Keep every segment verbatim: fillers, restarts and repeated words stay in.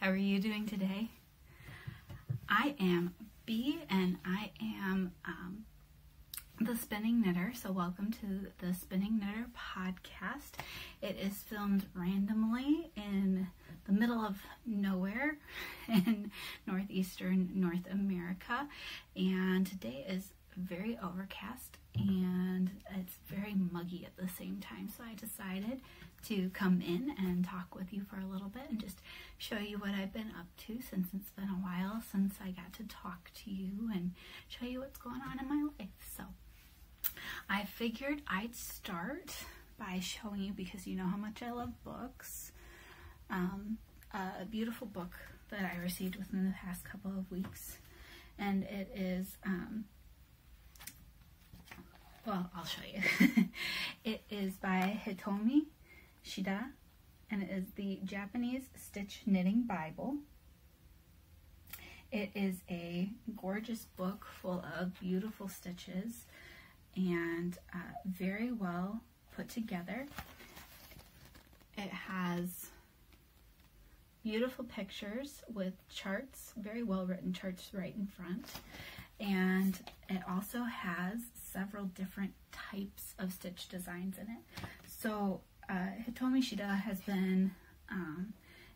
How are you doing today? I am B and I am um, The Spinning Knitter, so welcome to The Spinning Knitter podcast. It is filmed randomly in the middle of nowhere in northeastern North America, and today is very overcast and it's very muggy at the same time, so I decided to come in and talk with you for a little bit and just show you what I've been up to since it's been a while since I got to talk to you and show you what's going on in my life. So I figured I'd start by showing you, because you know how much I love books, um, a beautiful book that I received within the past couple of weeks, and it is um, well, I'll show you. It is by Hitomi Shida, and it is the Japanese Stitch Knitting Bible. It is a gorgeous book full of beautiful stitches and uh, very well put together. It has beautiful pictures with charts, very well written charts right in front. And it also has several different types of stitch designs in it. So uh, Hitomi Shida has been um,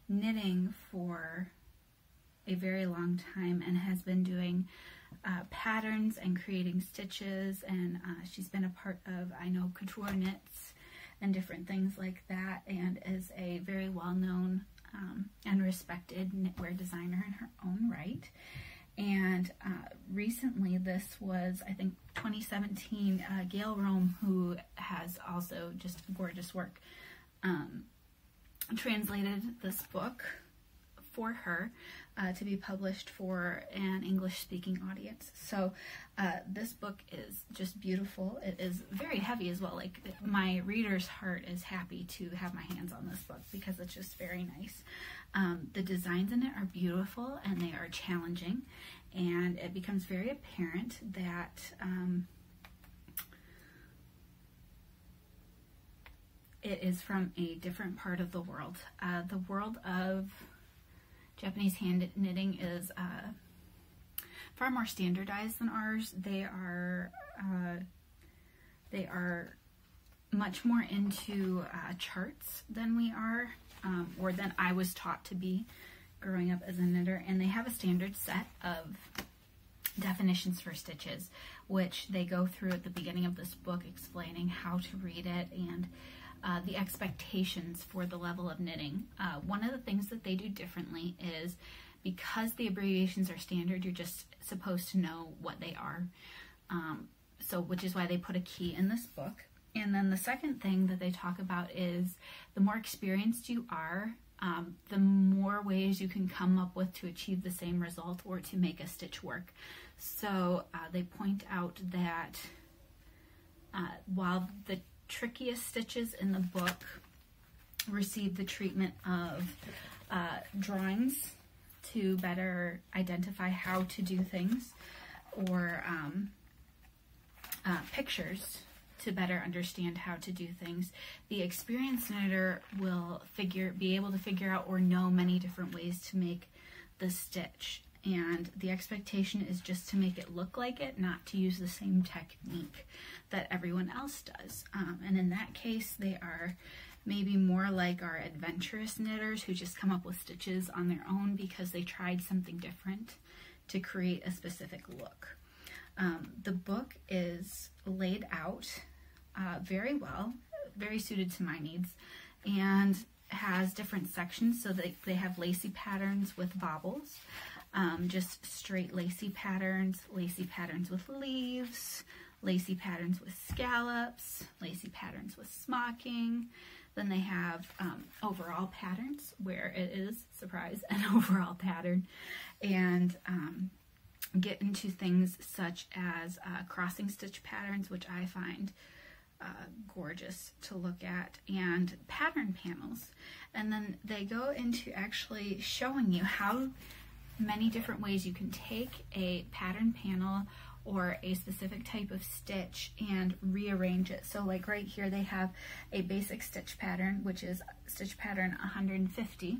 knitting for a very long time and has been doing uh, patterns and creating stitches, and uh, she's been a part of, I know, Couture Knits and different things like that, and is a very well-known um, and respected knitwear designer in her own right. And uh, recently, this was, I think, twenty seventeen, uh, Gayle Roehm, who has also just gorgeous work, um, translated this book for her uh, to be published for an English-speaking audience. So uh, this book is just beautiful. It is very heavy as well. Like, my reader's heart is happy to have my hands on this book because it's just very nice. Um, the designs in it are beautiful and they are challenging, and it becomes very apparent that um, it is from a different part of the world. Uh, the world of Japanese hand knitting is uh, far more standardized than ours. They are uh, they are much more into uh, charts than we are, um, or than I was taught to be growing up as a knitter. And they have a standard set of definitions for stitches, which they go through at the beginning of this book, explaining how to read it and Uh, the expectations for the level of knitting. Uh, one of the things that they do differently is, because the abbreviations are standard, you're just supposed to know what they are. Um, so, which is why they put a key in this book. And then the second thing that they talk about is, the more experienced you are, um, the more ways you can come up with to achieve the same result or to make a stitch work. So uh, they point out that uh, while the trickiest stitches in the book receive the treatment of uh, drawings to better identify how to do things, or um, uh, pictures to better understand how to do things, the experienced knitter will figure, be able to figure out or know many different ways to make the stitch. And the expectation is just to make it look like it, not to use the same technique that everyone else does. Um, and in that case, they are maybe more like our adventurous knitters who just come up with stitches on their own because they tried something different to create a specific look. Um, the book is laid out uh, very well, very suited to my needs, and has different sections. So they, they have lacy patterns with bobbles, Um, just straight lacy patterns, lacy patterns with leaves, lacy patterns with scallops, lacy patterns with smocking. Then they have um, overall patterns, where it is, surprise, an overall pattern, and um, get into things such as uh, crossing stitch patterns, which I find Uh, gorgeous to look at, and pattern panels. And then they go into actually showing you how many different ways you can take a pattern panel or a specific type of stitch and rearrange it. So like right here, they have a basic stitch pattern, which is stitch pattern one hundred fifty,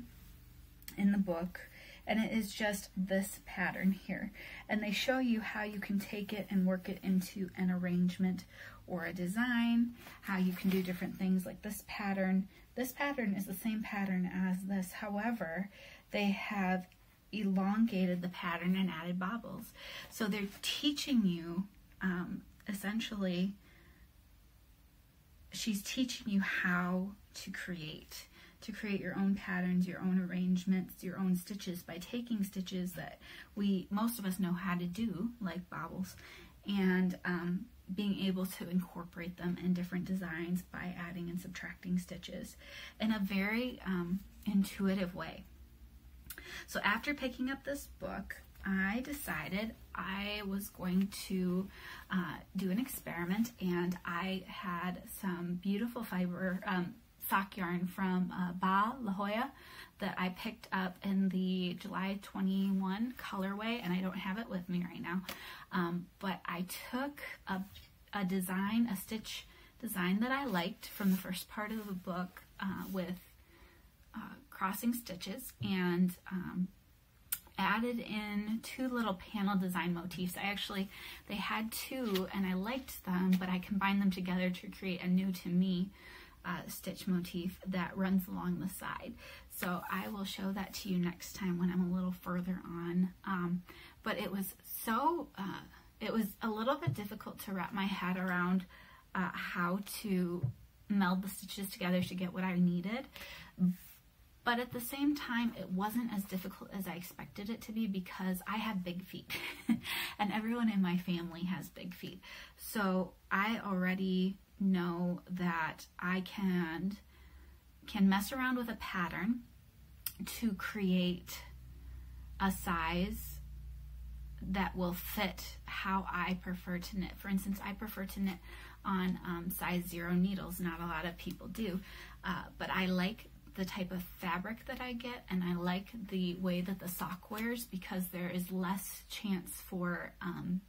in the book, and it is just this pattern here. And they show you how you can take it and work it into an arrangement or a design, how you can do different things like this pattern. This pattern is the same pattern as this, however, they have elongated the pattern and added bobbles. So they're teaching you, um, essentially, she's teaching you how to create, to create your own patterns, your own arrangements, your own stitches by taking stitches that we, most of us know how to do, like bobbles, and um, being able to incorporate them in different designs by adding and subtracting stitches in a very um, intuitive way. So after picking up this book, I decided I was going to uh, do an experiment, and I had some beautiful fiber um, sock yarn from uh, Ba La Jolla that I picked up in the July twenty-one colorway, and I don't have it with me right now, um, but I took a, a design, a stitch design that I liked from the first part of the book uh, with uh, crossing stitches, and um, added in two little panel design motifs. I actually, they had two and I liked them, but I combined them together to create a new to me uh, stitch motif that runs along the side. So I will show that to you next time when I'm a little further on. Um, but it was so, uh, it was a little bit difficult to wrap my head around uh, how to meld the stitches together to get what I needed. But at the same time, it wasn't as difficult as I expected it to be because I have big feet and everyone in my family has big feet. So I already know that I can, can mess around with a pattern to create a size that will fit how I prefer to knit. For instance, I prefer to knit on um, size zero needles. Not a lot of people do, uh, but I like the type of fabric that I get, and I like the way that the sock wears because there is less chance for um,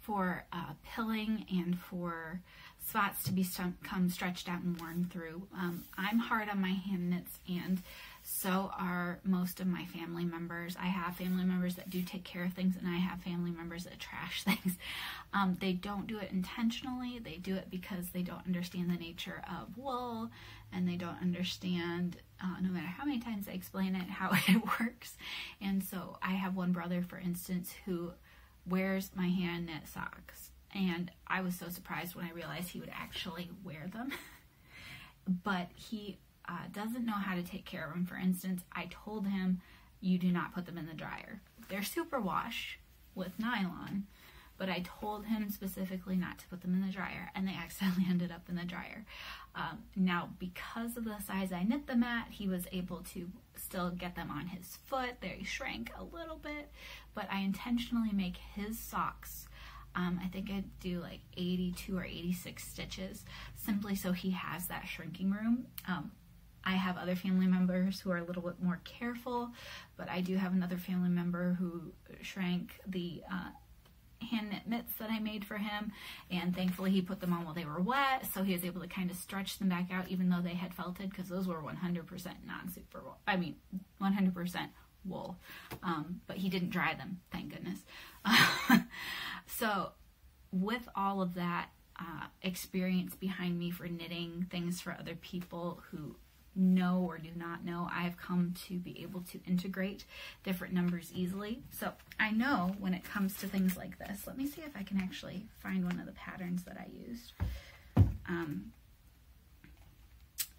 for uh, pilling and for spots to become stretched out and worn through. Um, I'm hard on my hand knits, and so are most of my family members. I have family members that do take care of things, and I have family members that trash things. Um, they don't do it intentionally. They do it because they don't understand the nature of wool, and they don't understand, uh, no matter how many times I explain it, how it works. And so I have one brother, for instance, who wears my hand knit socks, and I was so surprised when I realized he would actually wear them. But he uh, doesn't know how to take care of them. For instance, I told him, you do not put them in the dryer. They're superwash with nylon, but I told him specifically not to put them in the dryer, and they accidentally ended up in the dryer. Um, now, because of the size I knit them at, he was able to still get them on his foot. They shrank a little bit, but I intentionally make his socks. Um, I think I do like eighty-two or eighty-six stitches, simply so he has that shrinking room. Um, I have other family members who are a little bit more careful, but I do have another family member who shrank the uh, hand knit mitts that I made for him, and thankfully he put them on while they were wet, so he was able to kind of stretch them back out even though they had felted, because those were one hundred percent non-super wool. I mean, one hundred percent wool, um, but he didn't dry them, thank goodness. So with all of that uh, experience behind me for knitting things for other people who know or do not know, I've come to be able to integrate different numbers easily. So I know when it comes to things like this, let me see if I can actually find one of the patterns that I used. Um,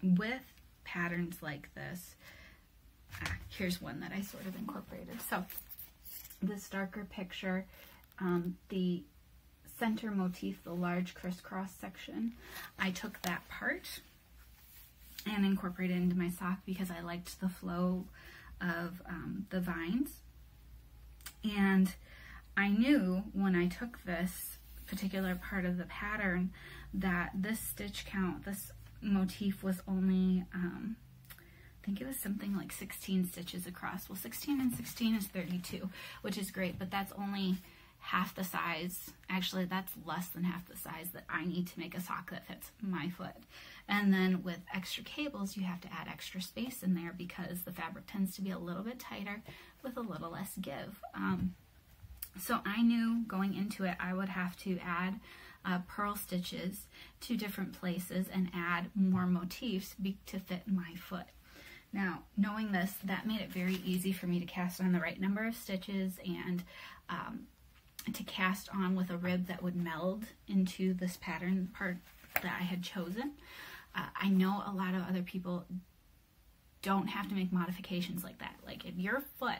with patterns like this, ah, here's one that I sort of incorporated. So this darker picture, um, the center motif, the large crisscross section, I took that part and incorporate it into my sock because I liked the flow of um, the vines. And I knew when I took this particular part of the pattern that this stitch count, this motif was only, um, I think it was something like sixteen stitches across. Well, sixteen and sixteen is thirty-two, which is great, but that's only half the size. Actually, that's less than half the size that I need to make a sock that fits my foot. And then with extra cables, you have to add extra space in there because the fabric tends to be a little bit tighter with a little less give. Um, so I knew going into it, I would have to add uh, purl stitches to different places and add more motifs be to fit my foot. Now, knowing this, that made it very easy for me to cast on the right number of stitches and um, to cast on with a rib that would meld into this pattern part that I had chosen. Uh, I know a lot of other people don't have to make modifications like that. Like if your foot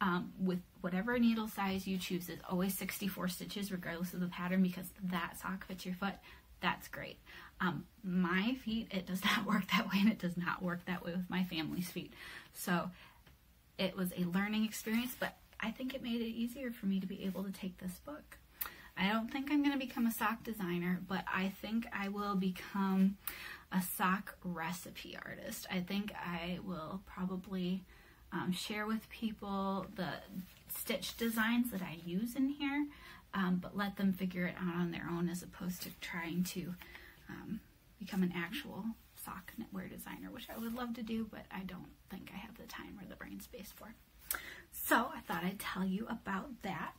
um, with whatever needle size you choose is always sixty-four stitches regardless of the pattern because that sock fits your foot, that's great. Um, my feet, it does not work that way, and it does not work that way with my family's feet. So it was a learning experience, but I think it made it easier for me to be able to take this book. I don't think I'm going to become a sock designer, but I think I will become a sock recipe artist. I think I will probably um, share with people the stitch designs that I use in here, um, but let them figure it out on their own as opposed to trying to um, become an actual sock knitwear designer, which I would love to do, but I don't think I have the time or the brain space for. So I thought I'd tell you about that.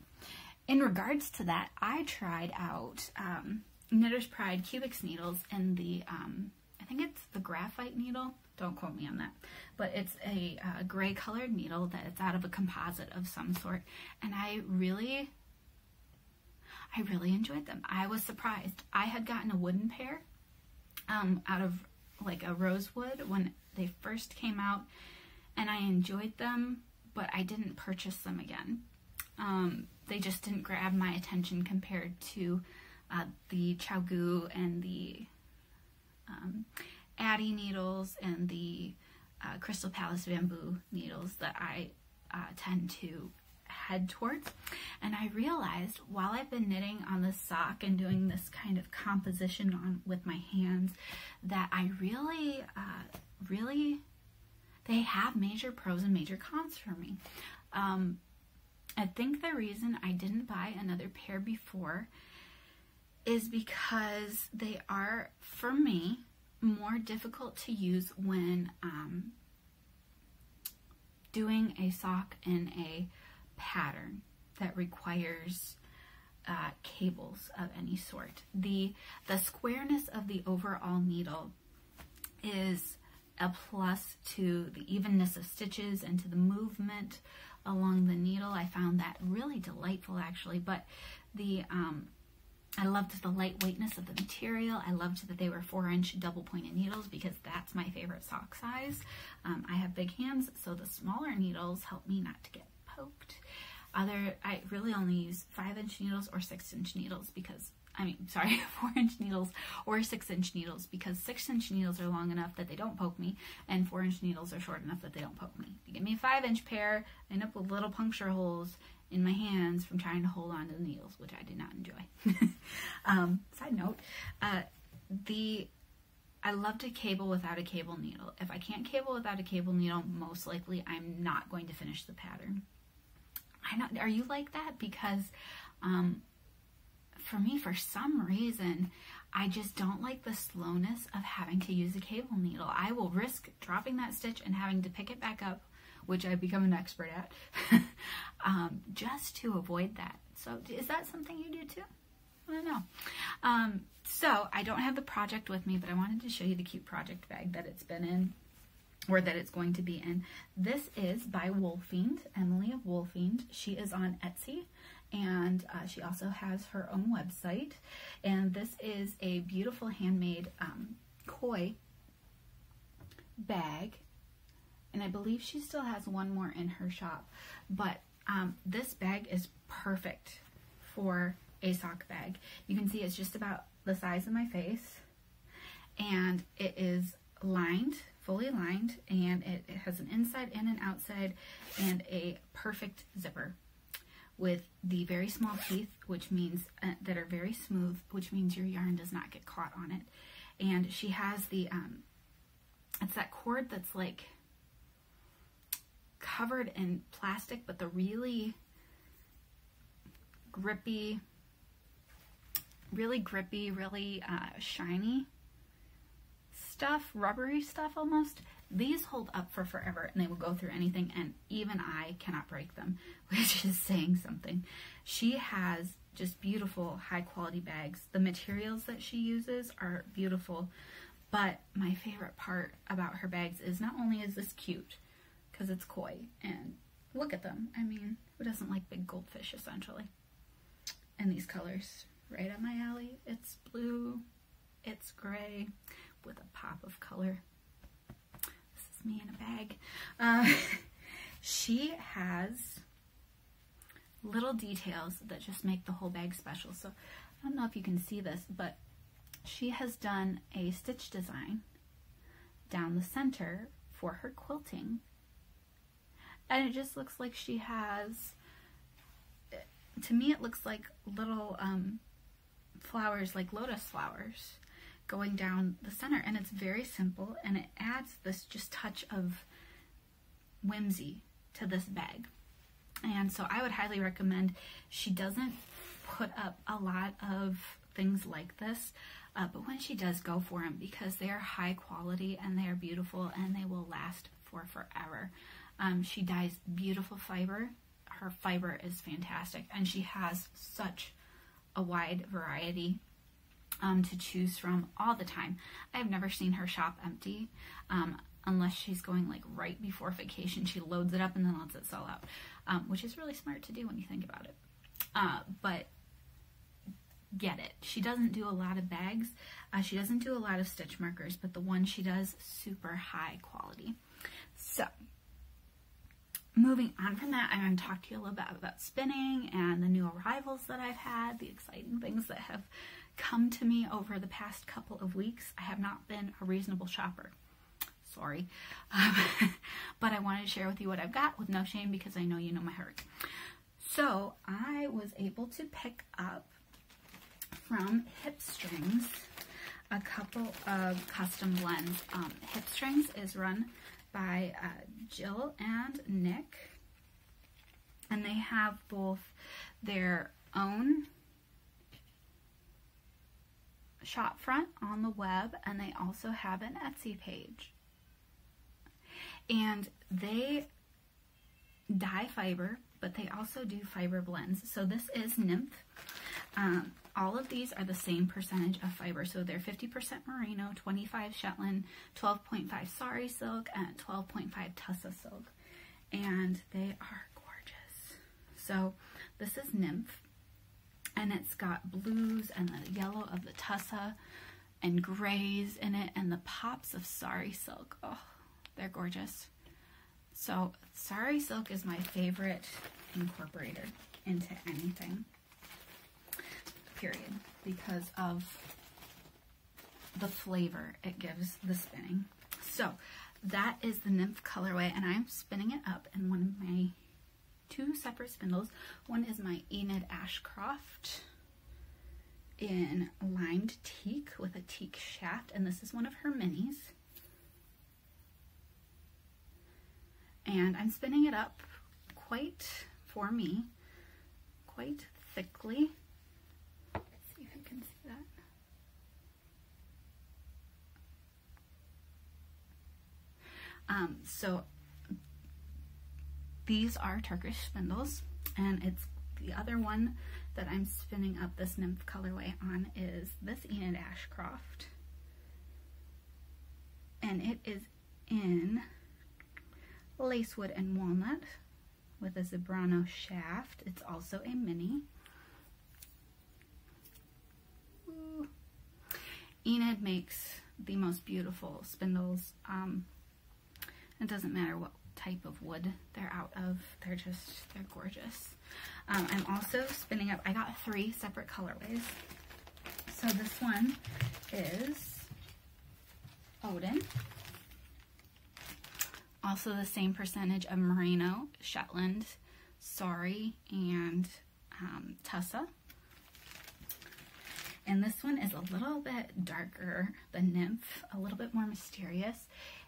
In regards to that, I tried out um, Knitter's Pride Cubix needles and the, um, I think it's the graphite needle. Don't quote me on that. But it's a uh, gray colored needle that's out of a composite of some sort. And I really, I really enjoyed them. I was surprised. I had gotten a wooden pair um, out of like a Rosewood when they first came out. And I enjoyed them, but I didn't purchase them again. Um, they just didn't grab my attention compared to uh, the Chaogu and the um, Addy needles and the uh, Crystal Palace Bamboo needles that I uh, tend to head towards. And I realized while I've been knitting on this sock and doing this kind of composition on with my hands that I really, uh, really, they have major pros and major cons for me. Um, I think the reason I didn't buy another pair before is because they are, for me, more difficult to use when um, doing a sock in a pattern that requires uh, cables of any sort. The, the squareness of the overall needle is a plus to the evenness of stitches and to the movement along the needle. I found that really delightful actually, but the um, I loved the lightweightness of the material. I loved that they were four inch double pointed needles because that's my favorite sock size. Um, I have big hands, so the smaller needles help me not to get poked. Other, I really only use five inch needles or six inch needles because I mean, sorry, four inch needles or six inch needles because six inch needles are long enough that they don't poke me and four inch needles are short enough that they don't poke me. If you give me a five inch pair, I end up with little puncture holes in my hands from trying to hold on to the needles, which I did not enjoy. um, side note, uh, the, I love to cable without a cable needle. If I can't cable without a cable needle, most likely I'm not going to finish the pattern. I not, are you like that? Because, um, for me, for some reason, I just don't like the slowness of having to use a cable needle. I will risk dropping that stitch and having to pick it back up, which I've become an expert at, um, just to avoid that. So is that something you do too? I don't know. Um, so I don't have the project with me, but I wanted to show you the cute project bag that it's been in, or that it's going to be in. This is by Woolfiend, Emily Woolfiend. She is on Etsy. And uh, she also has her own website. And this is a beautiful handmade um, koi bag. And I believe she still has one more in her shop. But um, this bag is perfect for a sock bag. You can see it's just about the size of my face. And it is lined, fully lined. And it, it has an inside and an outside and a perfect zipper with the very small teeth, which means uh, that are very smooth, which means your yarn does not get caught on it. And she has the, um, it's that cord that's like covered in plastic, but the really grippy, really grippy, really uh, shiny stuff, rubbery stuff almost. These hold up for forever and they will go through anything, and even I cannot break them, which is saying something. She has just beautiful high quality bags. The materials that she uses are beautiful, but my favorite part about her bags is not only is this cute, because it's koi, and look at them. I mean, who doesn't like big goldfish essentially? And these colors, right up my alley. It's blue, it's gray, with a pop of color. This is me in a bag. Uh, she has little details that just make the whole bag special. So I don't know if you can see this, but she has done a stitch design down the center for her quilting. And it just looks like she has, to me it looks like little um, flowers, like lotus flowers, going down the center, and it's very simple, and it adds this just touch of whimsy to this bag. And so I would highly recommend, she doesn't put up a lot of things like this, uh, but when she does, go for them, because they are high quality and they are beautiful and they will last for forever. Um, she dyes beautiful fiber. Her fiber is fantastic, and she has such a wide variety Um, to choose from all the time. I've never seen her shop empty, um, unless she's going like right before vacation. She loads it up and then lets it sell out, um, which is really smart to do when you think about it. Uh, but get it. She doesn't do a lot of bags. Uh, she doesn't do a lot of stitch markers, but the one she does, super high quality. So moving on from that, I'm going to talk to you a little bit about spinning and the new arrivals that I've had, the exciting things that have come to me over the past couple of weeks. I have not been a reasonable shopper. Sorry. Um, but I wanted to share with you what I've got with no shame, because I know you know my heart. So I was able to pick up from Hipstrings a couple of custom blends. Um, Hipstrings is run by uh, Jill and Nick, and they have both their own shop front on the web, and they also have an Etsy page, and they dye fiber, but they also do fiber blends. So this is Nymph. Um, all of these are the same percentage of fiber, so they're fifty percent merino, twenty-five percent Shetland, twelve point five sari silk, and twelve point five tussa silk, and they are gorgeous. So this is Nymph, and it's got blues and the yellow of the tussa and grays in it, and the pops of sari silk. Oh, they're gorgeous. So sari silk is my favorite incorporator into anything, period, because of the flavor it gives the spinning. So that is the Nymph colorway, and I'm spinning it up in one of my two separate spindles. One is my Enid Ashcroft in limed teak with a teak shaft, and this is one of her minis, and I'm spinning it up quite, for me, quite thickly. Let's see if you can see that. Um, so these are Turkish spindles, and it's the other one that I'm spinning up this Nymph colorway on is this Enid Ashcroft, and it is in lacewood and walnut with a zebrano shaft. It's also a mini. Ooh. Enid makes the most beautiful spindles. Um, it doesn't matter what type of wood they're out of, they're just, they're gorgeous. um, I'm also spinning up, I got three separate colorways. So this one is Odin, also the same percentage of merino, Shetland, sari, and um, tussa, and this one is a little bit darker than Nymph, a little bit more mysterious.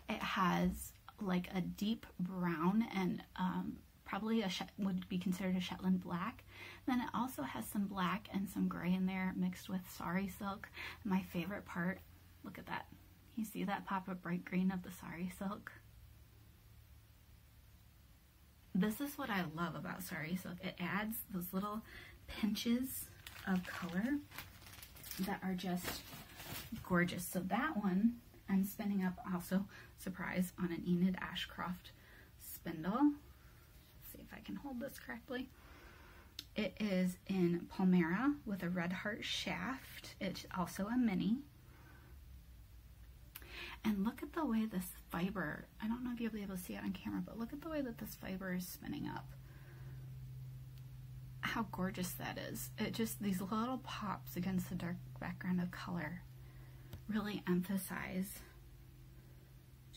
It has like a deep brown and um, probably a would be considered a Shetland black. Then it also has some black and some gray in there mixed with sari silk. And my favorite part, look at that. You see that pop of bright green of the sari silk? This is what I love about sari silk. It adds those little pinches of color that are just gorgeous. So that one I'm spinning up also, surprise, on an Enid Ashcroft spindle. Let's see if I can hold this correctly. It is in Palmera with a red heart shaft. It's also a mini. And look at the way this fiber, I don't know if you'll be able to see it on camera, but look at the way that this fiber is spinning up. How gorgeous that is. It just, these little pops against the dark background of color really emphasize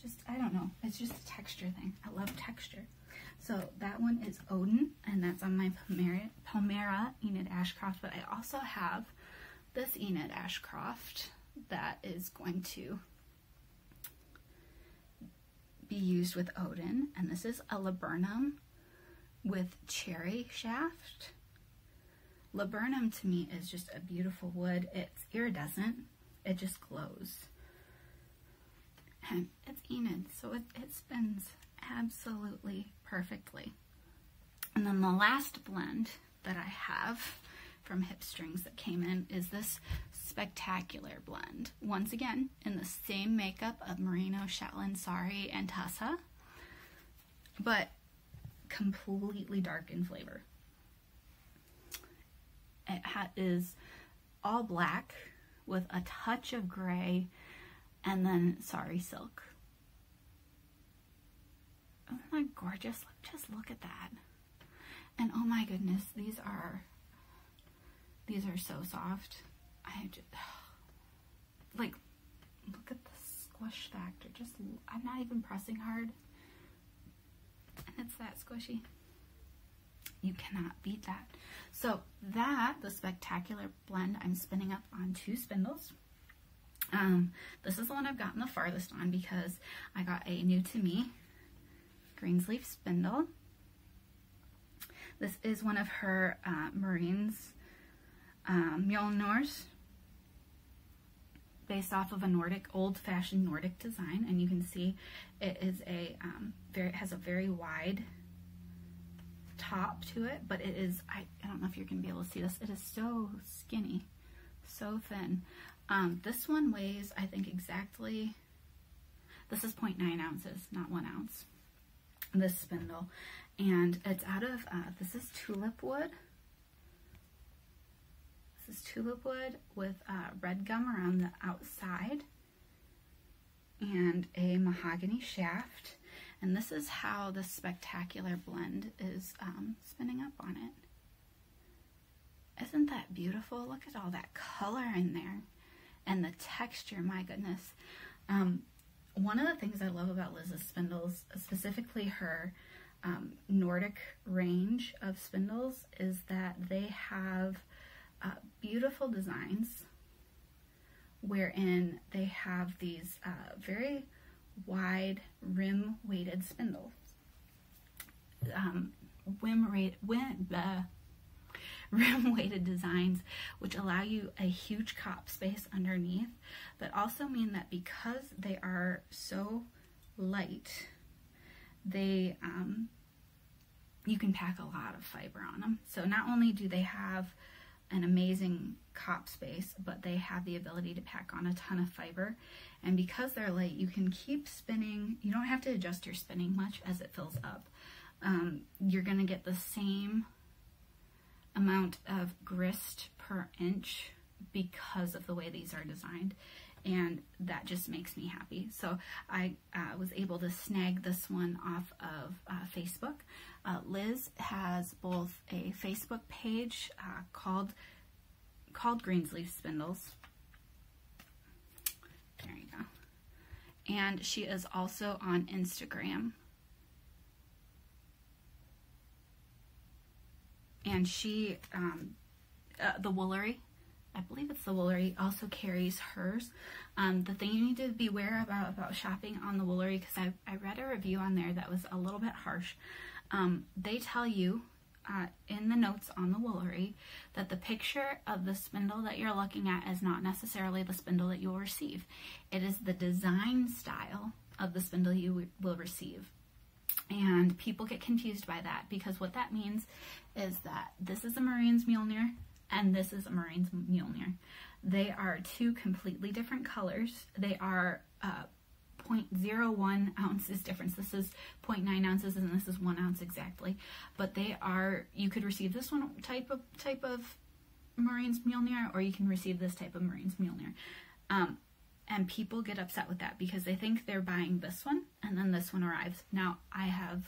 just, I don't know, it's just a texture thing. I love texture. So that one is Odin, and that's on my Palmera, Palmera Enid Ashcroft, but I also have this Enid Ashcroft that is going to be used with Odin, and this is a Laburnum with cherry shaft. Laburnum to me is just a beautiful wood. It's iridescent. It just glows. And it's Enid, so it, it spins absolutely perfectly. And then the last blend that I have from Hipstrings that came in is this Spectacular Blend. Once again, in the same makeup of merino, Shetland, sari, and Tussa, but completely dark in flavor. It ha is all black with a touch of gray and then sari silk. Isn't that gorgeous? Just look at that. And oh my goodness, these are These are so soft. I just, like, look at the squish factor. Just, I'm not even pressing hard. And it's that squishy. You cannot beat that. So that, the Spectacular Blend, I'm spinning up on two spindles. Um, this is the one I've gotten the farthest on because I got a new to me Greensleeves spindle. This is one of her uh, Maureen's Um, Mjolinor's, based off of a Nordic, old-fashioned Nordic design, and you can see it is a um, very it has a very wide top to it, but it is I, I don't know if you're gonna be able to see this. It is so skinny, so thin. Um, this one weighs, I think, exactly. This is zero point nine ounces, not one ounce. This spindle, and it's out of uh, this is Tulipwood. This is Tulipwood with uh, red gum around the outside and a mahogany shaft, and this is how the Spectacular Blend is um, spinning up on it. Isn't that beautiful? Look at all that color in there and the texture, my goodness. Um, one of the things I love about Liz's spindles, specifically her um, Nordic range of spindles, is that they have Uh, beautiful designs wherein they have these uh, very wide rim weighted spindles. Um, rim, rate, rim, uh, rim weighted designs which allow you a huge cop space underneath, but also mean that because they are so light, they um, you can pack a lot of fiber on them. So not only do they have an amazing cop space, but they have the ability to pack on a ton of fiber, and because they're light, you can keep spinning. You don't have to adjust your spinning much as it fills up. Um, you're gonna get the same amount of grist per inch because of the way these are designed, and that just makes me happy. So I uh, was able to snag this one off of uh, Facebook. Uh, Liz has both a Facebook page uh, called called Greensleeves Spindles. There you go. And she is also on Instagram. And she, um, uh, the Woolery, I believe it's the Woolery, also carries hers. Um, the thing you need to beware about about shopping on the Woolery, because I, I read a review on there that was a little bit harsh, um, they tell you uh, in the notes on the Woolery that the picture of the spindle that you're looking at is not necessarily the spindle that you'll receive. It is the design style of the spindle you will receive. And people get confused by that, because what that means is that this is a Maureen's Mjolnir and this is a Maureen's Mjolnir. They are two completely different colors. They are uh, zero point zero one ounces difference. This is zero point nine ounces and this is one ounce exactly. But they are, you could receive this one type of type of Maureen's Mjolnir, or you can receive this type of Maureen's Mjolnir. Um, And people get upset with that because they think they're buying this one and then this one arrives. Now, I have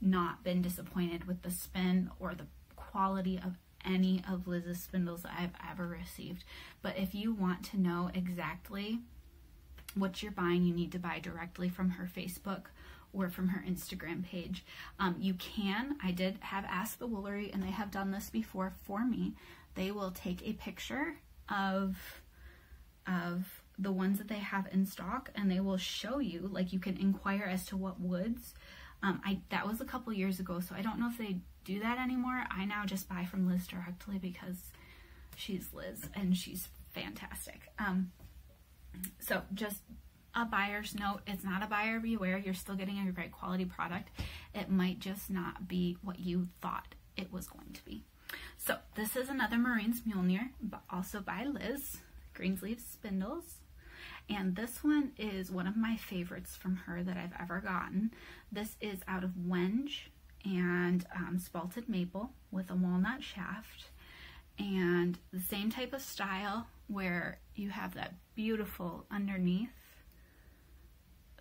not been disappointed with the spin or the quality of any of Liz's spindles that I've ever received. But if you want to know exactly what you're buying, you need to buy directly from her Facebook or from her Instagram page. Um, you can, I did have asked the Woolery, and they have done this before for me. They will take a picture of, of, the ones that they have in stock, and they will show you, like, you can inquire as to what woods. Um, I that was a couple years ago, so I don't know if they do that anymore. I now just buy from Liz directly because she's Liz and she's fantastic. Um, so just a buyer's note, it's not a buyer beware. You're still getting a great quality product. It might just not be what you thought it was going to be. So this is another Maureen's Mjolnir, but also by Liz, Greensleeves Spindles. And this one is one of my favorites from her that I've ever gotten. This is out of wenge and um, spalted maple with a walnut shaft, and the same type of style where you have that beautiful underneath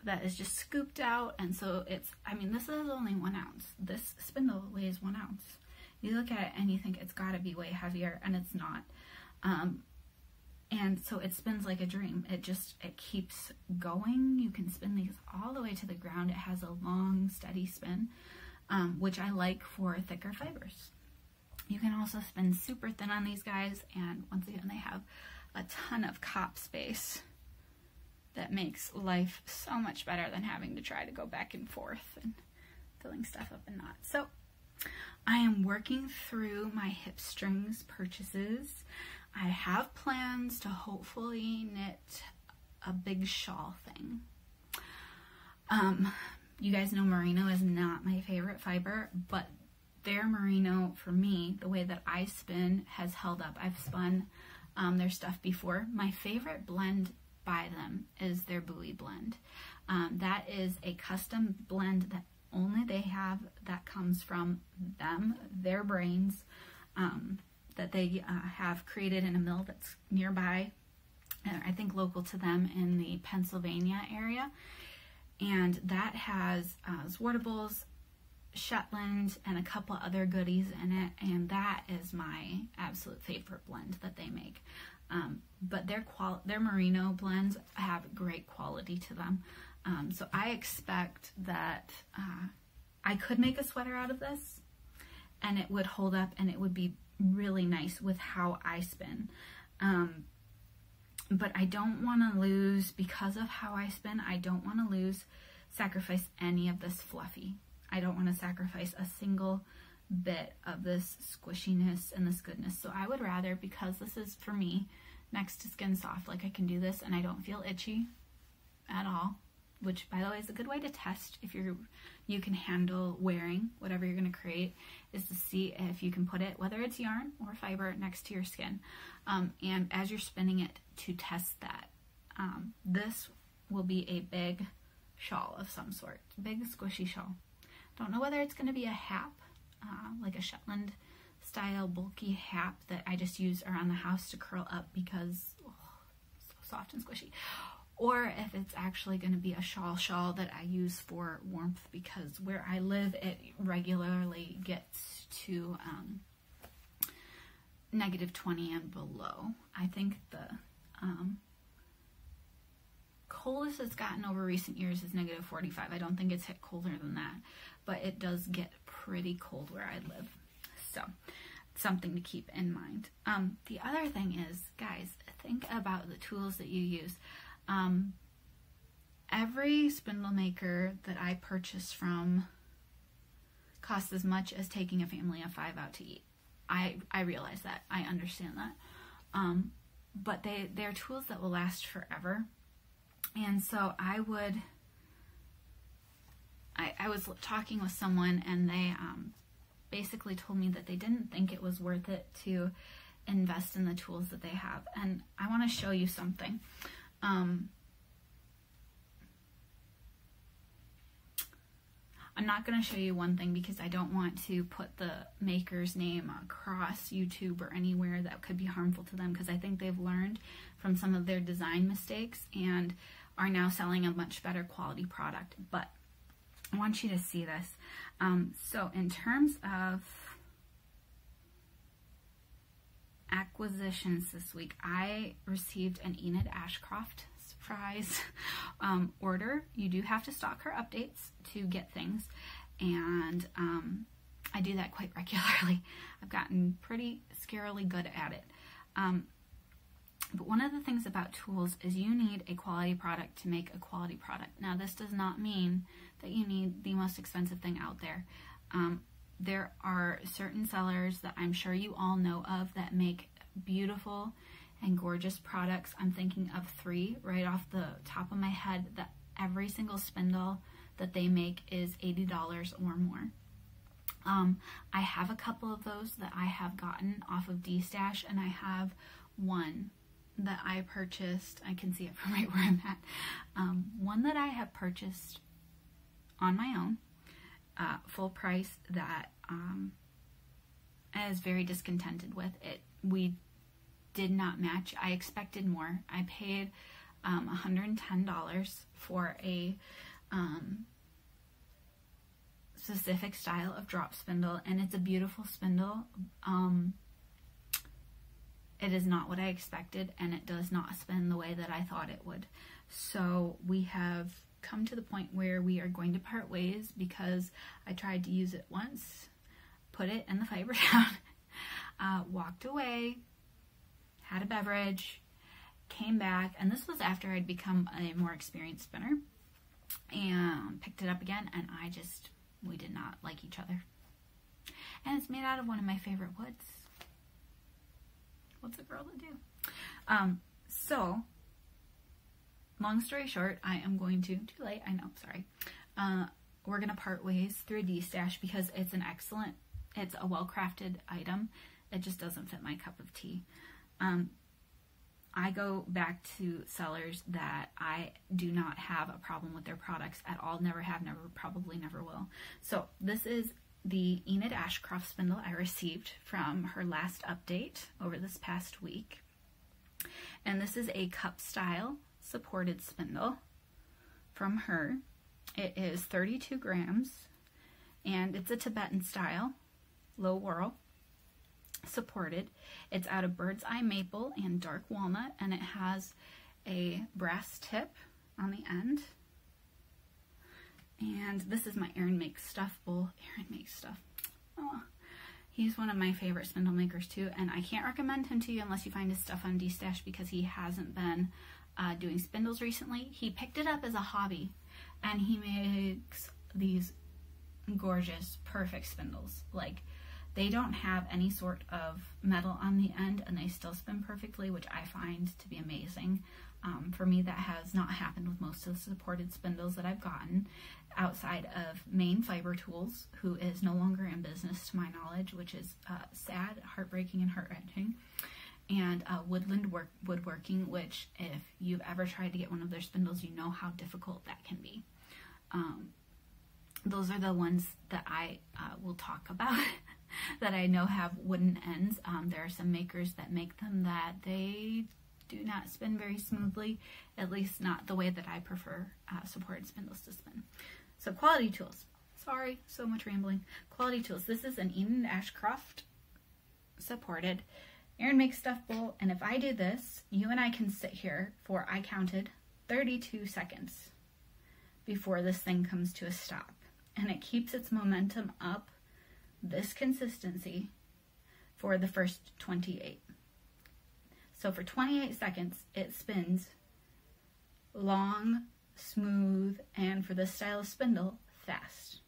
that is just scooped out. And so it's, I mean, this is only one ounce. This spindle weighs one ounce. You look at it and you think it's gotta be way heavier, and it's not. Um, And so it spins like a dream. It just, it keeps going. You can spin these all the way to the ground. It has a long, steady spin, um, which I like for thicker fibers. You can also spin super thin on these guys. And once again, they have a ton of cop space that makes life so much better than having to try to go back and forth and filling stuff up in knots. So I am working through my Hipstrings purchases. I have plans to hopefully knit a big shawl thing. Um, you guys know merino is not my favorite fiber, but their merino, for me, the way that I spin, has held up. I've spun um, their stuff before. My favorite blend by them is their Buoy blend. Um, that is a custom blend that only they have, that comes from them, their brains, um, that they uh, have created in a mill that's nearby, I think local to them in the Pennsylvania area. And that has uh, Zwartables, Shetland, and a couple other goodies in it. And that is my absolute favorite blend that they make. Um, but their, qual their merino blends have great quality to them. Um, so I expect that uh, I could make a sweater out of this, and it would hold up, and it would be really nice with how I spin. Um, but I don't want to lose, because of how I spin, I don't want to lose, sacrifice any of this fluffy. I don't want to sacrifice a single bit of this squishiness and this goodness. So I would rather, because this is, for me, next to Skin Soft, like, I can do this and I don't feel itchy at all, which, by the way, is a good way to test if you're, you can handle wearing whatever you're going to create, is to see if you can put it, whether it's yarn or fiber, next to your skin. Um, and as you're spinning it, to test that. Um, this will be a big shawl of some sort, big squishy shawl. Don't know whether it's going to be a hap, uh, like a Shetland style bulky hap that I just use around the house to curl up because, oh, so soft and squishy. Or if it's actually going to be a shawl shawl that I use for warmth, because where I live, it regularly gets to um, negative twenty and below. I think the um, coldest it's gotten over recent years is negative forty-five. I don't think it's hit colder than that, but it does get pretty cold where I live. So something to keep in mind. Um, the other thing is, guys, think about the tools that you use. Um, every spindle maker that I purchase from costs as much as taking a family of five out to eat. I, I realize that. I understand that. Um, but they, they're tools that will last forever. And so I would... I, I was talking with someone, and they um, basically told me that they didn't think it was worth it to invest in the tools that they have. And I want to show you something. Um, I'm not going to show you one thing because I don't want to put the maker's name across YouTube or anywhere that could be harmful to them, because I think they've learned from some of their design mistakes and are now selling a much better quality product. But I want you to see this. Um, so in terms of acquisitions this week, I received an Enid Ashcroft surprise um, order. You do have to stalk her updates to get things, and um, I do that quite regularly. I've gotten pretty scarily good at it. Um, But one of the things about tools is you need a quality product to make a quality product. Now, this does not mean that you need the most expensive thing out there. Um, there are certain sellers that I'm sure you all know of that make beautiful and gorgeous products. I'm thinking of three right off the top of my head that every single spindle that they make is eighty dollars or more. Um, I have a couple of those that I have gotten off of D Stash, and I have one that I purchased, I can see it from right where I'm at, um, one that I have purchased on my own, uh, full price, that um, I was very discontented with. It, we did not match. I expected more. I paid um, one hundred ten dollars for a um, specific style of drop spindle, and it's a beautiful spindle. Um, It is not what I expected, and it does not spin the way that I thought it would. So we have come to the point where we are going to part ways, because I tried to use it once, put it in the fiber down, uh, walked away, had a beverage, came back, and this was after I'd become a more experienced spinner, and picked it up again, and I just, we did not like each other. And it's made out of one of my favorite woods. What's a girl to do? Um, so, long story short, I am going to, too late, I know, sorry. Uh, we're going to part ways through D Stash because it's an excellent, it's a well-crafted item. It just doesn't fit my cup of tea. Um, I go back to sellers that I do not have a problem with their products at all, never have, never, probably never will. So, this is the Enid Ashcroft spindle I received from her last update over this past week. And this is a cup style supported spindle from her. It is thirty-two grams, and it's a Tibetan style, low whorl, supported. It's out of bird's eye maple and dark walnut, and it has a brass tip on the end. And this is my Aaron Makes Stuff bowl. Aaron Makes Stuff. Oh, he's one of my favorite spindle makers too, and I can't recommend him to you unless you find his stuff on D Stash, because he hasn't been uh, doing spindles recently. He picked it up as a hobby, and he makes these gorgeous, perfect spindles. Like, they don't have any sort of metal on the end, and they still spin perfectly, which I find to be amazing. Um, for me, that has not happened with most of the supported spindles that I've gotten, outside of Main Fiber Tools, who is no longer in business to my knowledge, which is uh, sad, heartbreaking, and heart-wrenching, and uh, Woodland work Woodworking, which if you've ever tried to get one of their spindles, you know how difficult that can be. Um, those are the ones that I uh, will talk about that I know have wooden ends. Um, there are some makers that make them that they... do not spin very smoothly, at least not the way that I prefer uh, supported spindles to spin. So quality tools. Sorry, so much rambling. Quality tools. This is an Enid Ashcroft supported Aaron Makes Stuff bowl, and if I do this, you and I can sit here for, I counted, thirty-two seconds before this thing comes to a stop. And it keeps its momentum up, this consistency, for the first twenty-eight. So for twenty-eight seconds, it spins long, smooth, and for this style of spindle, fast.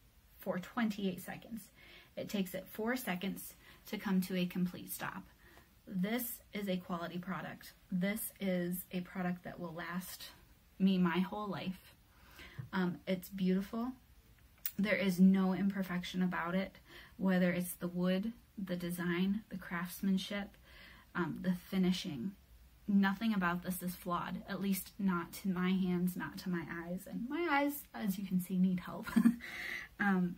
for twenty-eight seconds. It takes it four seconds to come to a complete stop. This is a quality product. This is a product that will last me my whole life. Um, it's beautiful. There is no imperfection about it, whether it's the wood, the design, the craftsmanship, um, the finishing. Nothing about this is flawed, at least not to my hands, not to my eyes. And my eyes, as you can see, need help. um,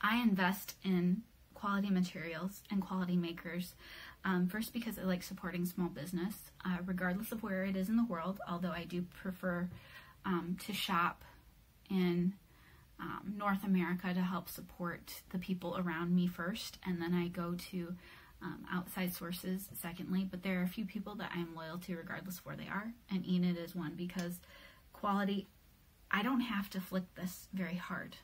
I invest in quality materials and quality makers. Um, first, because I like supporting small business, uh, regardless of where it is in the world, although I do prefer um, to shop in um, North America to help support the people around me first, and then I go to um, outside sources secondly, but there are a few people that I am loyal to regardless of where they are, and Enid is one, because quality, I don't have to flick this very hard.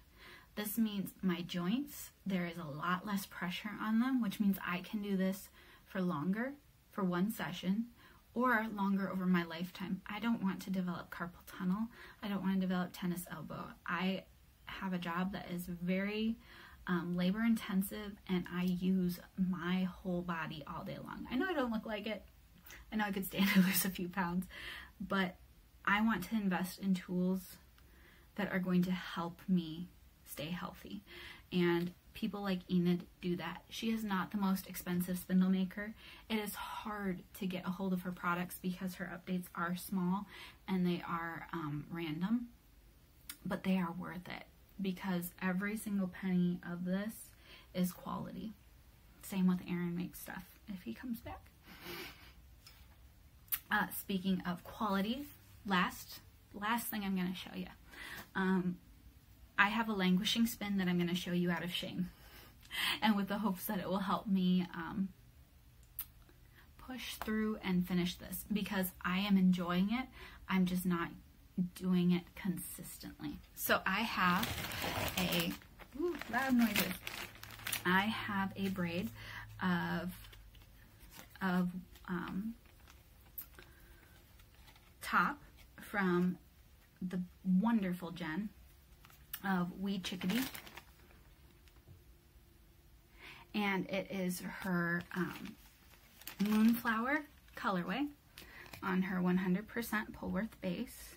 This means my joints, there is a lot less pressure on them, which means I can do this for longer, for one session, or longer over my lifetime. I don't want to develop carpal tunnel. I don't want to develop tennis elbow. I have a job that is very um, labor intensive, and I use my whole body all day long. I know I don't look like it. I know I could stand to lose a few pounds, but I want to invest in tools that are going to help me stay healthy. And people like Enid do that. She is not the most expensive spindle maker. It is hard to get a hold of her products because her updates are small and they are um, random, but they are worth it because every single penny of this is quality. Same with Aaron Makes Stuff if he comes back. Uh, speaking of quality, last, last thing I'm going to show you. Um, I have a languishing spin that I'm going to show you out of shame and with the hopes that it will help me um, push through and finish this because I am enjoying it. I'm just not doing it consistently. So I have a, ooh, loud noises. I have a braid of, of um, top from the wonderful Jen of Wee Chickadee, and it is her um, Moonflower colorway on her one hundred percent Polwarth base,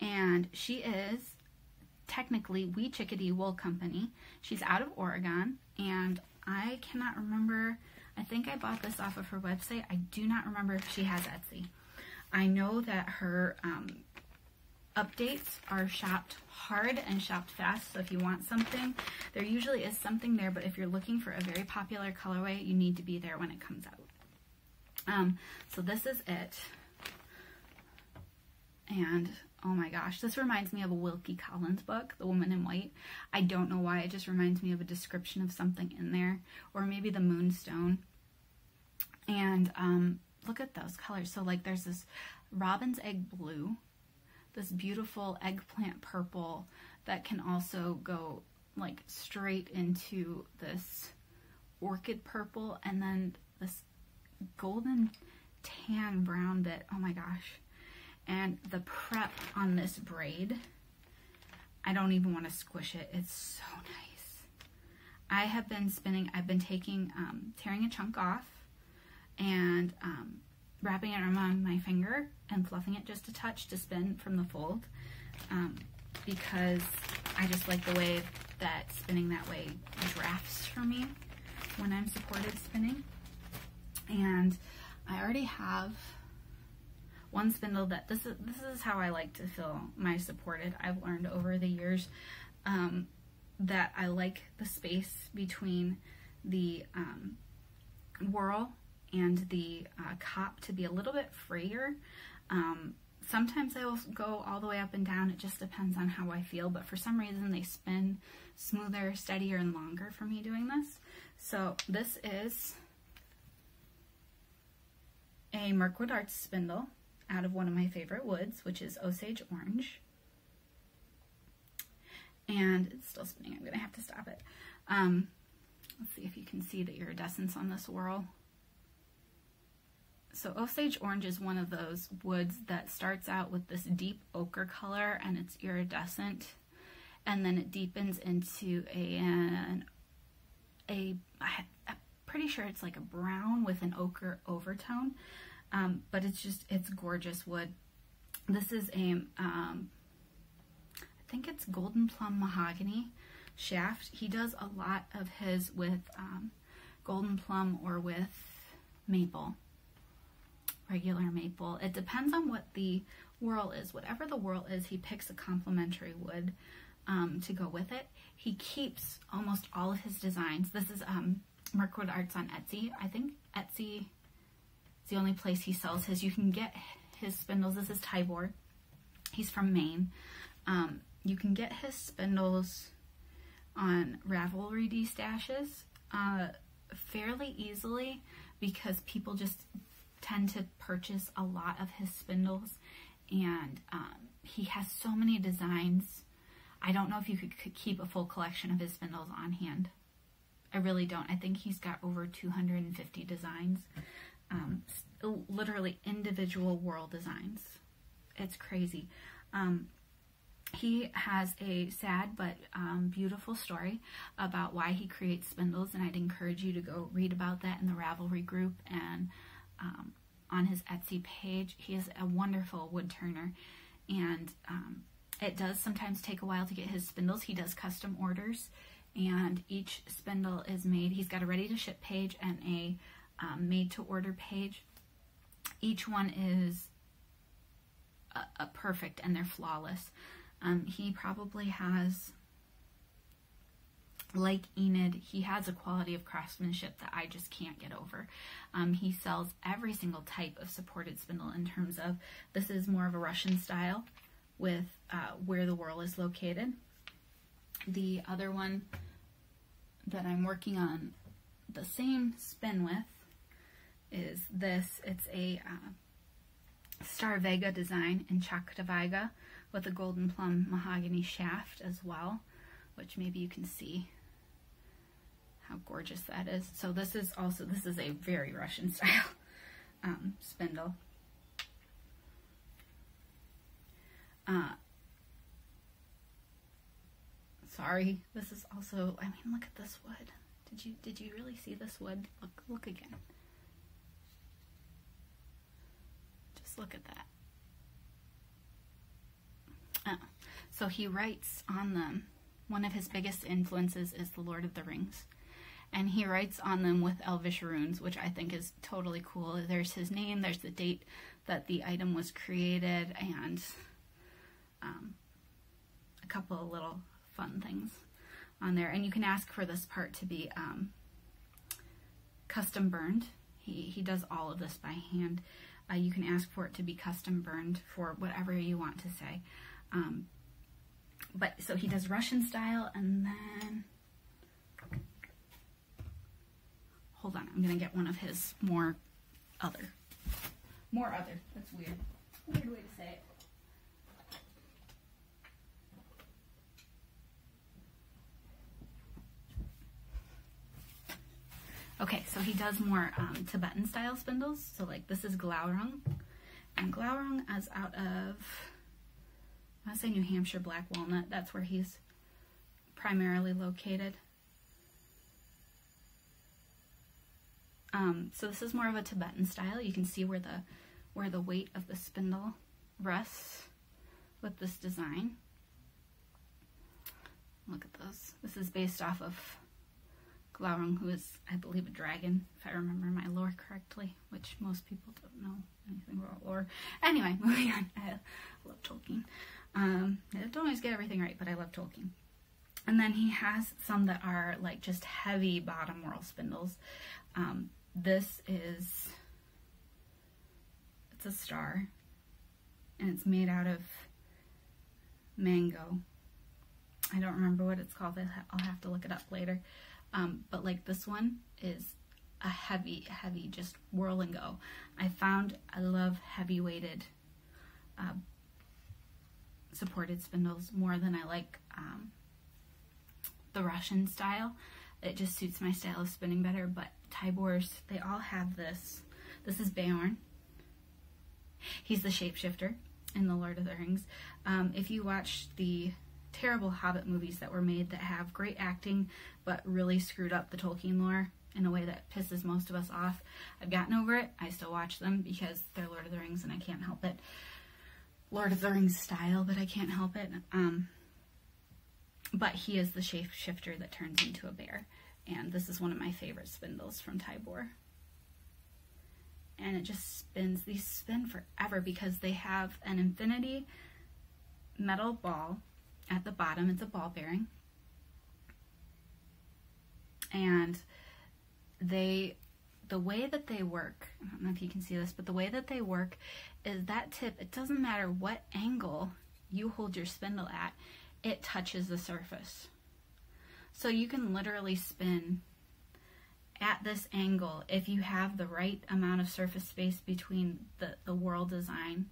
and she is technically Wee Chickadee Wool Company. She's out of Oregon, and I cannot remember, I think I bought this off of her website. I do not remember if she has Etsy. I know that her um, updates are shopped hard and shopped fast, so if you want something, there usually is something there, but if you're looking for a very popular colorway, you need to be there when it comes out. Um, so this is it, and oh my gosh, this reminds me of a Wilkie Collins book, The Woman in White. I don't know why, it just reminds me of a description of something in there, or maybe the Moonstone, and um, look at those colors. So like there's this robin's egg blue, this beautiful eggplant purple that can also go like straight into this orchid purple, and then this golden tan brown bit, oh my gosh. And the prep on this braid, I don't even want to squish it, it's so nice. I have been spinning, I've been taking, um, tearing a chunk off and um, wrapping it around my finger and fluffing it just a touch to spin from the fold um, because I just like the way that spinning that way drafts for me when I'm supported spinning. And I already have one spindle that this is, this is how I like to feel my supported. I've learned over the years um, that I like the space between the um, whirl and the uh, cop to be a little bit freer. Um, sometimes I will go all the way up and down, it just depends on how I feel, but for some reason they spin smoother, steadier, and longer for me doing this. So this is a MirkwoodArts spindle out of one of my favorite woods, which is Osage Orange. And it's still spinning, I'm gonna have to stop it. Um, let's see if you can see the iridescence on this whirl. So Osage Orange is one of those woods that starts out with this deep ochre color and it's iridescent, and then it deepens into a, an, a, I'm pretty sure it's like a brown with an ochre overtone, um, but it's just, it's gorgeous wood. This is a, um, I think it's Golden Plum Mahogany shaft. He does a lot of his with um, Golden Plum or with maple, regular maple. It depends on what the whorl is. Whatever the whorl is, he picks a complementary wood um, to go with it. He keeps almost all of his designs. This is um, MirkwoodArts on Etsy. I think Etsy is the only place he sells his. You can get his spindles. This is Tybor. He's from Maine. Um, you can get his spindles on Ravelry destashes uh, fairly easily because people just tend to purchase a lot of his spindles, and um, he has so many designs. I don't know if you could, could keep a full collection of his spindles on hand. I really don't. I think he's got over two hundred fifty designs, um, literally individual whorl designs. It's crazy. Um, He has a sad but um, beautiful story about why he creates spindles, and I'd encourage you to go read about that in the Ravelry group and um, on his Etsy page. He is a wonderful wood turner, and um, it does sometimes take a while to get his spindles. He does custom orders, and each spindle is made. He's got a ready-to-ship page and a um, made-to-order page. Each one is a, a perfect, and they're flawless. Um, he probably has, like Enid, he has a quality of craftsmanship that I just can't get over. Um, he sells every single type of supported spindle in terms of, this is more of a Russian style with uh, where the whorl is located. The other one that I'm working on the same spin with is this. It's a uh, Star Vega design in Chaogu, with a Golden Plum Mahogany shaft as well, which maybe you can see how gorgeous that is. So this is also, this is a very Russian style um, spindle. Uh, sorry, this is also, I mean, look at this wood. Did you, did you really see this wood? Look, look again. Just look at that. Oh. So he writes on them, one of his biggest influences is The Lord of the Rings, and he writes on them with Elvish runes, which I think is totally cool. There's his name, there's the date that the item was created, and um, a couple of little fun things on there. And you can ask for this part to be um, custom burned. He, he does all of this by hand. Uh, you can ask for it to be custom burned for whatever you want to say. Um, but so he does Russian style, and then, hold on, I'm going to get one of his more other, more other, that's weird, weird way to say it. Okay, so he does more um, Tibetan style spindles, so like this is Glaurung, and Glaurung is out of, I want to say New Hampshire Black Walnut. That's where he's primarily located. Um, so this is more of a Tibetan style. You can see where the where the weight of the spindle rests with this design. Look at those. This is based off of Glaurung, who is, I believe, a dragon, if I remember my lore correctly, which most people don't know anything about lore. Anyway, moving on. I love Tolkien. Um, I don't always get everything right, but I love Tolkien. And then he has some that are like just heavy bottom whorl spindles. Um, this is, it's a star, and it's made out of mango. I don't remember what it's called. I'll have to look it up later. Um, but like this one is a heavy, heavy, just whirl and go. I found I love heavy weighted uh, supported spindles more than I like um, the Russian style. It just suits my style of spinning better, but Tybor's, they all have this. This is Bayern, He's the shapeshifter in The Lord of the Rings. Um, if you watch the terrible Hobbit movies that were made that have great acting but really screwed up the Tolkien lore in a way that pisses most of us off, I've gotten over it. I still watch them because they're Lord of the Rings and I can't help it. Lord of the Rings style, but I can't help it. Um, but he is the shapeshifter that turns into a bear. And this is one of my favorite spindles from Tybor. And it just spins. These spin forever because they have an infinity metal ball at the bottom. It's a ball bearing. And they, the way that they work, I don't know if you can see this, but the way that they work is that tip, it doesn't matter what angle you hold your spindle at, it touches the surface. So you can literally spin at this angle if you have the right amount of surface space between the, the whorl design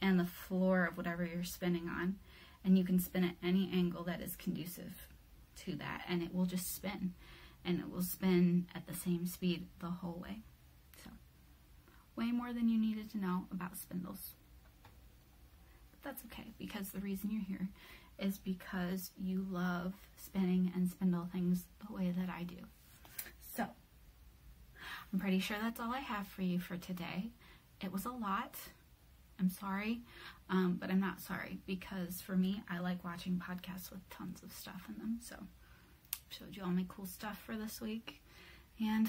and the floor of whatever you're spinning on. And you can spin at any angle that is conducive to that, and it will just spin. And it will spin at the same speed the whole way. So, way more than you needed to know about spindles. But that's okay, because the reason you're here is because you love spinning and spindle things the way that I do. So, I'm pretty sure that's all I have for you for today. It was a lot. I'm sorry, um, but I'm not sorry, because for me, I like watching podcasts with tons of stuff in them, so... Showed you all my cool stuff for this week, and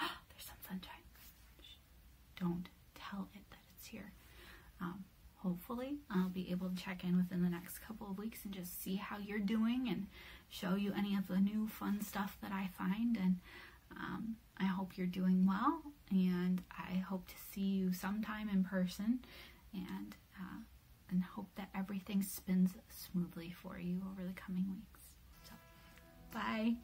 oh, there's some sunshine. Don't tell it that it's here. Um, hopefully, I'll be able to check in within the next couple of weeks and just see how you're doing and show you any of the new fun stuff that I find. And um, I hope you're doing well, and I hope to see you sometime in person, and uh, and hope that everything spins smoothly for you over the coming weeks. Bye.